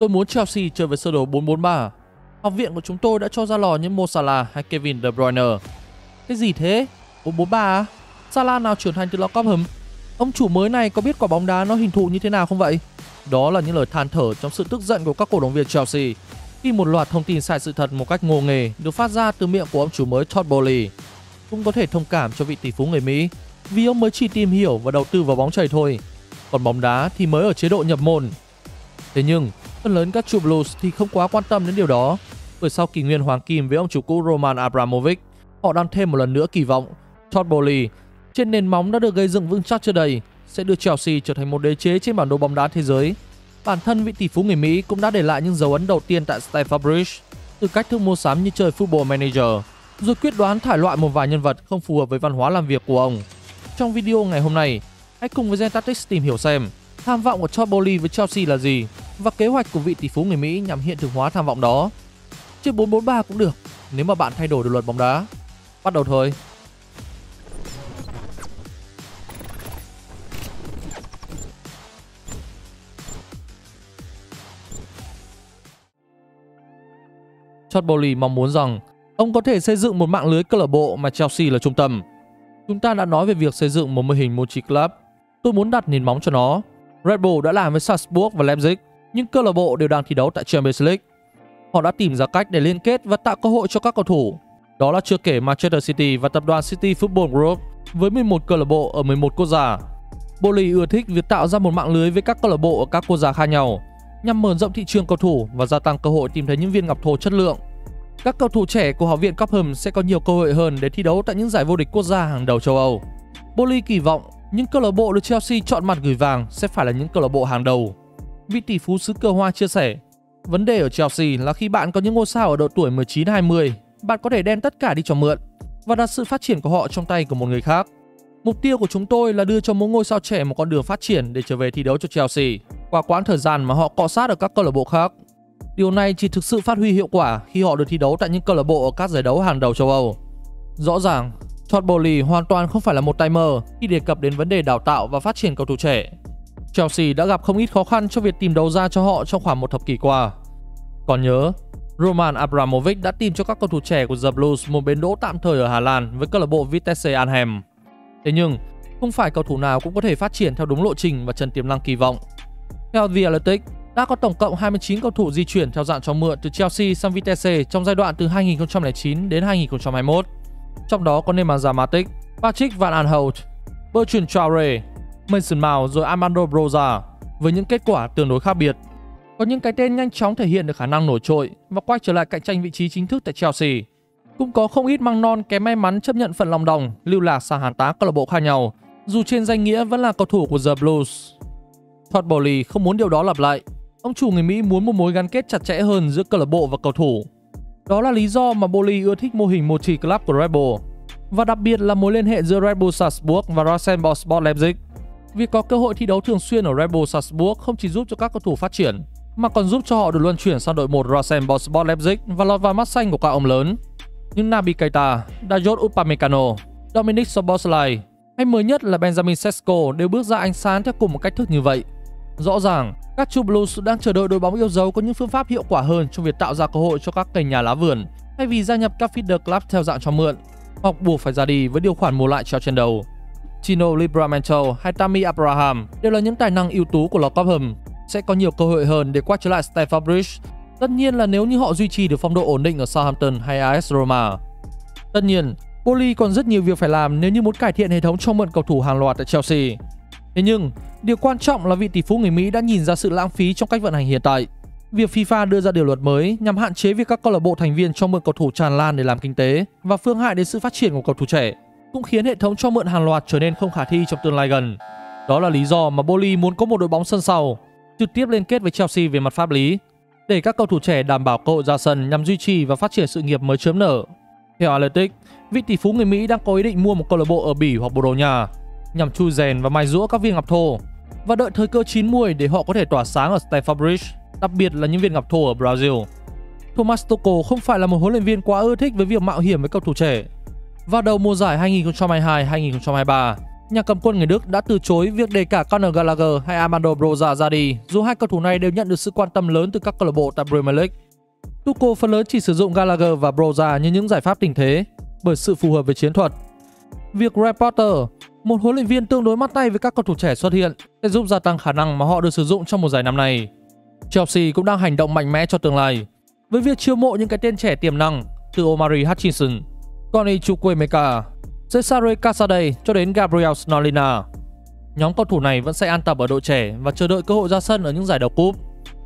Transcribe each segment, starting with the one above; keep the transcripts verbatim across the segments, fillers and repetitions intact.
Tôi muốn Chelsea chơi với sơ đồ bốn bốn ba. Học viện của chúng tôi đã cho ra lò như Mo Salah hay Kevin De Bruyne. Cái gì thế? bốn bốn ba à? Salah nào trưởng thành từ lò Cobham? Ông chủ mới này có biết quả bóng đá nó hình thù như thế nào không vậy? Đó là những lời than thở trong sự tức giận của các cổ động viên Chelsea khi một loạt thông tin sai sự thật một cách ngô nghề được phát ra từ miệng của ông chủ mới Todd Boehly. Cũng có thể thông cảm cho vị tỷ phú người Mỹ vì ông mới chỉ tìm hiểu và đầu tư vào bóng chày thôi, còn bóng đá thì mới ở chế độ nhập môn. Thế nhưng, phần lớn các trụ Blues thì không quá quan tâm đến điều đó, bởi sau kỷ nguyên hoàng kim với ông chủ cũ Roman Abramovich, họ đang thêm một lần nữa kỳ vọng Todd Boehly, trên nền móng đã được gây dựng vững chắc trước đây, sẽ đưa Chelsea trở thành một đế chế trên bản đồ bóng đá thế giới. Bản thân vị tỷ phú người Mỹ cũng đã để lại những dấu ấn đầu tiên tại Stamford Bridge, từ cách thức mua sắm như chơi Football Manager, rồi quyết đoán thải loại một vài nhân vật không phù hợp với văn hóa làm việc của ông. Trong video ngày hôm nay, hãy cùng với Zen Tactics tìm hiểu xem tham vọng của Todd Boehly với Chelsea là gì và kế hoạch của vị tỷ phú người Mỹ nhằm hiện thực hóa tham vọng đó. Chơi bốn bốn ba cũng được nếu mà bạn thay đổi được luật bóng đá. Bắt đầu thôi. Todd Boehly mong muốn rằng ông có thể xây dựng một mạng lưới câu lạc bộ mà Chelsea là trung tâm. Chúng ta đã nói về việc xây dựng một mô hình multi-club. Tôi muốn đặt nền móng cho nó. Red Bull đã làm với Salzburg và Leipzig, nhưng câu lạc bộ đều đang thi đấu tại Champions League. Họ đã tìm ra cách để liên kết và tạo cơ hội cho các cầu thủ. Đó là chưa kể Manchester City và tập đoàn City Football Group với mười một câu lạc bộ ở mười một quốc gia. Boehly ưa thích việc tạo ra một mạng lưới với các câu lạc bộ ở các quốc gia khác nhau, nhằm mở rộng thị trường cầu thủ và gia tăng cơ hội tìm thấy những viên ngọc thô chất lượng. Các cầu thủ trẻ của học viện Cobham sẽ có nhiều cơ hội hơn để thi đấu tại những giải vô địch quốc gia hàng đầu châu Âu. Boehly kỳ vọng những câu lạc bộ được Chelsea chọn mặt gửi vàng sẽ phải là những câu lạc bộ hàng đầu. Vị tỷ phú xứ cờ hoa chia sẻ, vấn đề ở Chelsea là khi bạn có những ngôi sao ở độ tuổi mười chín hai mươi, bạn có thể đem tất cả đi cho mượn và đặt sự phát triển của họ trong tay của một người khác. Mục tiêu của chúng tôi là đưa cho mỗi ngôi sao trẻ một con đường phát triển để trở về thi đấu cho Chelsea qua quãng thời gian mà họ cọ sát ở các câu lạc bộ khác. Điều này chỉ thực sự phát huy hiệu quả khi họ được thi đấu tại những câu lạc bộ ở các giải đấu hàng đầu châu Âu. Rõ ràng, Todd Boehly hoàn toàn không phải là một tay mơ khi đề cập đến vấn đề đào tạo và phát triển cầu thủ trẻ. Chelsea đã gặp không ít khó khăn trong việc tìm đầu ra cho họ trong khoảng một thập kỷ qua. Còn nhớ, Roman Abramovich đã tìm cho các cầu thủ trẻ của The Blues một bến đỗ tạm thời ở Hà Lan với câu lạc bộ Vitesse Arnhem. Thế nhưng, không phải cầu thủ nào cũng có thể phát triển theo đúng lộ trình và trần tiềm năng kỳ vọng. Theo The Athletic, đã có tổng cộng hai mươi chín cầu thủ di chuyển theo dạng cho mượn từ Chelsea sang Vitesse trong giai đoạn từ hai nghìn không trăm lẻ chín đến hai nghìn không trăm hai mươi mốt. Trong đó có Nemanja Matic, Patrick Van Aanholt, Bertrand Traore, Mason Mount rồi Armando Broza với những kết quả tương đối khác biệt. Có những cái tên nhanh chóng thể hiện được khả năng nổi trội và quay trở lại cạnh tranh vị trí chính thức tại Chelsea. Cũng có không ít măng non kém may mắn chấp nhận phần lòng đồng lưu lạc sang hàng tá câu lạc bộ khác nhau, dù trên danh nghĩa vẫn là cầu thủ của The Blues. Todd Boehly không muốn điều đó lặp lại. Ông chủ người Mỹ muốn một mối gắn kết chặt chẽ hơn giữa câu lạc bộ và cầu thủ. Đó là lý do mà Boehly ưa thích mô hình multi-club của Red Bull, và đặc biệt là mối liên hệ giữa Red Bull Salzburg và Rosenborg Leipzig. Việc có cơ hội thi đấu thường xuyên ở Red Bull Salzburg không chỉ giúp cho các cầu thủ phát triển, mà còn giúp cho họ được luân chuyển sang đội một Rosenborg Leipzig và lọt vào mắt xanh của các ông lớn như Naby Keita, Dayot Upamecano, Dominic Soboslai hay mới nhất là Benjamin Sesko đều bước ra ánh sáng theo cùng một cách thức như vậy. Rõ ràng, các True Blues đang chờ đợi đội bóng yêu dấu có những phương pháp hiệu quả hơn trong việc tạo ra cơ hội cho các kênh nhà lá vườn thay vì gia nhập các feeder club theo dạng cho mượn hoặc buộc phải ra đi với điều khoản mua lại treo trên đầu. Chino Livramento hay Tammy Abraham đều là những tài năng ưu tú của lò Cobham sẽ có nhiều cơ hội hơn để quay trở lại Stamford Bridge, tất nhiên là nếu như họ duy trì được phong độ ổn định ở Southampton hay a ét Roma. Tất nhiên, Boehly còn rất nhiều việc phải làm nếu như muốn cải thiện hệ thống cho mượn cầu thủ hàng loạt tại Chelsea. Thế nhưng, điều quan trọng là vị tỷ phú người Mỹ đã nhìn ra sự lãng phí trong cách vận hành hiện tại. Việc FIFA đưa ra điều luật mới nhằm hạn chế việc các câu lạc bộ thành viên cho mượn cầu thủ tràn lan để làm kinh tế và phương hại đến sự phát triển của cầu thủ trẻ cũng khiến hệ thống cho mượn hàng loạt trở nên không khả thi trong tương lai gần. Đó là lý do mà Boehly muốn có một đội bóng sân sau, trực tiếp liên kết với Chelsea về mặt pháp lý để các cầu thủ trẻ đảm bảo cơ hội ra sân nhằm duy trì và phát triển sự nghiệp mới chớm nở. Theo Athletic, vị tỷ phú người Mỹ đang có ý định mua một câu lạc bộ ở Bỉ hoặc Bồ Đào Nha nhằm chui rèn và mài giũa các viên ngọc thô và đợi thời cơ chín muồi để họ có thể tỏa sáng ở Stamford Bridge, đặc biệt là những viên ngọc thô ở Brazil. Thomas Tuchel không phải là một huấn luyện viên quá ưa thích với việc mạo hiểm với cầu thủ trẻ. Vào đầu mùa giải hai nghìn không trăm hai mươi hai hai nghìn không trăm hai mươi ba, Nhà cầm quân người Đức đã từ chối việc để cả Conor Gallagher hay Armando Broza ra đi, dù hai cầu thủ này đều nhận được sự quan tâm lớn từ các câu lạc bộ tại Premier League. Tuchel phần lớn chỉ sử dụng Gallagher và Broza như những giải pháp tình thế bởi sự phù hợp với chiến thuật. Việc Graham Potter, một huấn luyện viên tương đối bắt tay với các cầu thủ trẻ xuất hiện, sẽ giúp gia tăng khả năng mà họ được sử dụng trong mùa giải năm nay. Chelsea cũng đang hành động mạnh mẽ cho tương lai với việc chiêu mộ những cái tên trẻ tiềm năng từ Omari Hutchinson, Tony Chukwemeka, Cesare Casadei cho đến Gabriel Snolina. Nhóm cầu thủ này vẫn sẽ an tập ở đội trẻ và chờ đợi cơ hội ra sân ở những giải đầu cúp.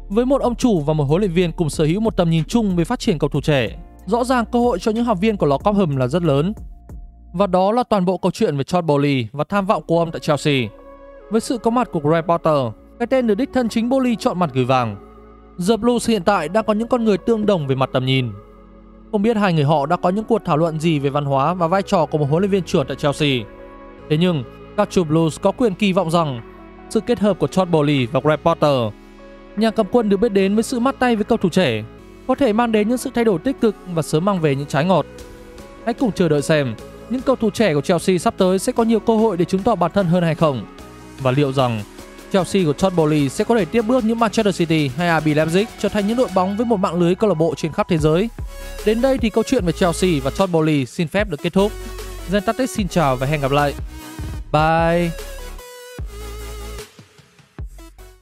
Với một ông chủ và một huấn luyện viên cùng sở hữu một tầm nhìn chung về phát triển cầu thủ trẻ, rõ ràng cơ hội cho những học viên của lò Cobham là rất lớn. Và đó là toàn bộ câu chuyện về Todd Boehly và tham vọng của ông tại Chelsea. Với sự có mặt của Graham Potter, cái tên được đích thân chính Boehly chọn mặt gửi vàng, The Blues hiện tại đang có những con người tương đồng về mặt tầm nhìn. Không biết hai người họ đã có những cuộc thảo luận gì về văn hóa và vai trò của một huấn luyện viên trưởng tại Chelsea. Thế nhưng, các chủ Blues có quyền kỳ vọng rằng sự kết hợp của Todd Boehly và Graham Potter, nhà cầm quân được biết đến với sự mắt tay với cầu thủ trẻ, có thể mang đến những sự thay đổi tích cực và sớm mang về những trái ngọt. Hãy cùng chờ đợi xem những cầu thủ trẻ của Chelsea sắp tới sẽ có nhiều cơ hội để chứng tỏ bản thân hơn hay không, và liệu rằng Chelsea của Todd Boehly sẽ có thể tiếp bước những Manchester City hay rờ bê Leipzig trở thành những đội bóng với một mạng lưới câu lạc bộ trên khắp thế giới. Đến đây thì câu chuyện về Chelsea và Todd Boehly xin phép được kết thúc. Zen Tactics xin chào và hẹn gặp lại. Bye!